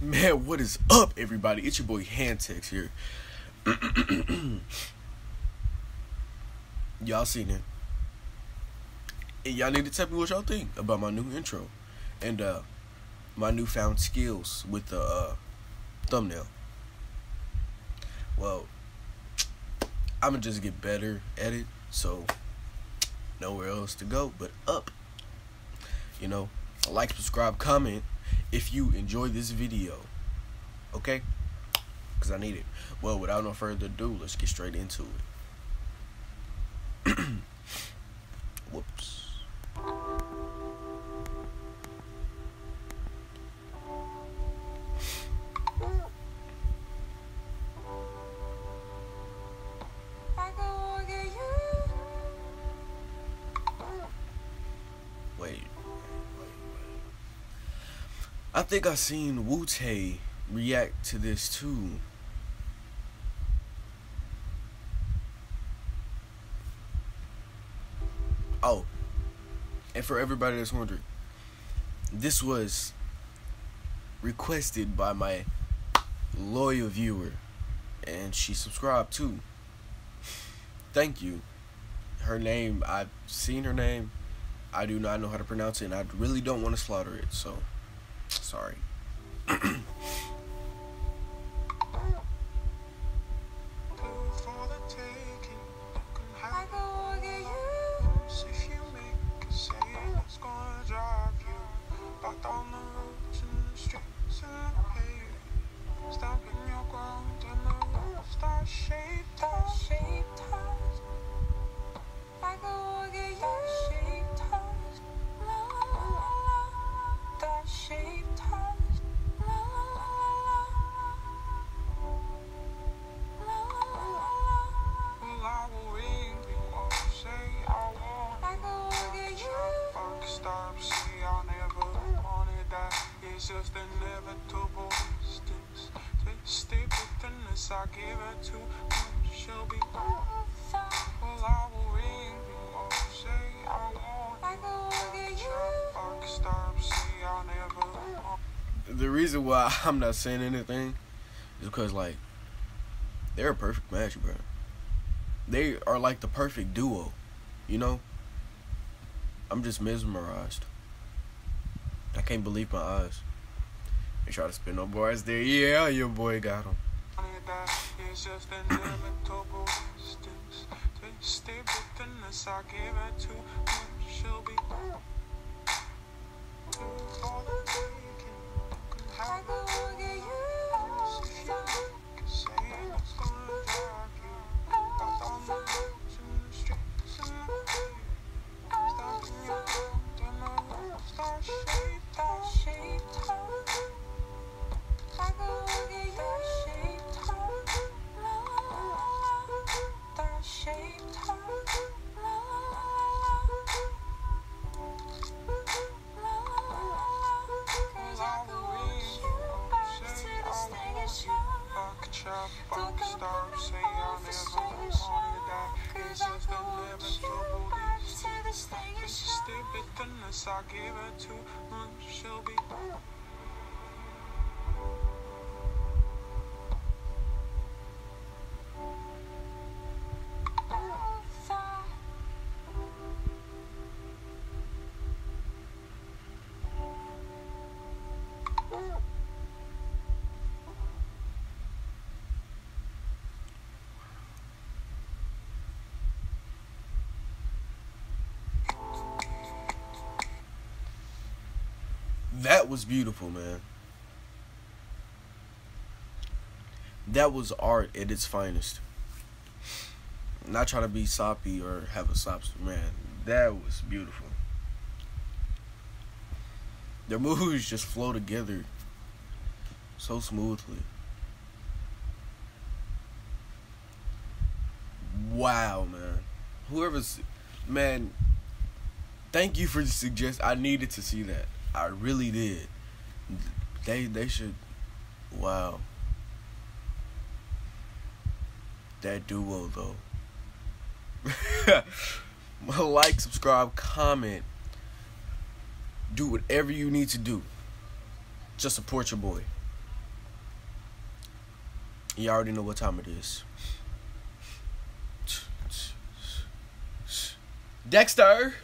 Man, what is up, everybody? It's your boy Handtex here. Y'all seen it, and y'all need to tell me what y'all think about my new intro and my newfound skills with the thumbnail. Well, I'ma just get better at it, so nowhere else to go but up. You know, like, subscribe, comment if you enjoy this video, okay? Because I need it. Well, without no further ado, let's get straight into it. Whoops. I think I seen Wu-Tay react to this too. Oh, and for everybody that's wondering, this was requested by my loyal viewer, and she subscribed too. Thank you. Her name, I've seen her name. I do not know how to pronounce it, and I really don't want to slaughter it, so sorry. Just inevitable distance. Stay within this, I give it to you, she'll be gone. Well, I will ring you up, say I won't. I go get you. Stop, say I'll never. The reason why I'm not saying anything is because, like, they're a perfect match, bro. They are like the perfect duo, you know? I'm just mesmerized. I can't believe my eyes. They try to spin no bars there. Yeah, your boy got him. I give it to her, she'll be gone. That was beautiful, man. That was art at its finest. Not trying to be soppy or have a sob, man. That was beautiful. Their moves just flow together so smoothly. Wow, man. Whoever's, man, thank you for the suggestion. I needed to see that. I really did. They should. Wow. That duo though. Like, subscribe, comment. Do whatever you need to do. just support your boy. You already know what time it is. Dexter!